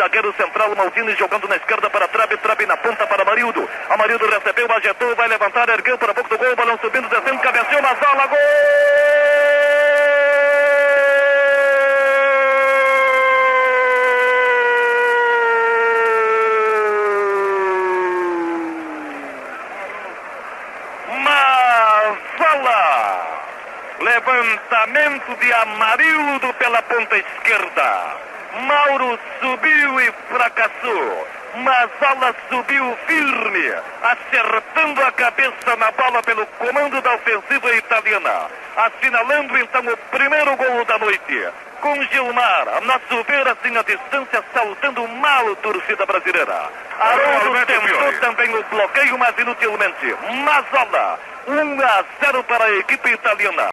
Zagueiro central, Maldini jogando na esquerda para Trabe, Trabe na ponta para Amarildo. Amarildo recebeu, ajetou, vai levantar, ergueu para pouco do gol, balão subindo, descendo, cabeceou, Mazzola, gol! Mazzola! Levantamento de Amarildo pela ponta esquerda. Mauro subiu e fracassou. Mazzola subiu firme, acertando a cabeça na bola pelo comando da ofensiva italiana, assinalando então o primeiro gol da noite. Com Gilmar, a nosso ver, assim à distância, saltando mal a torcida brasileira. Araújo tentou também o bloqueio, mas inutilmente. Mazzola, 1-0 para a equipe italiana.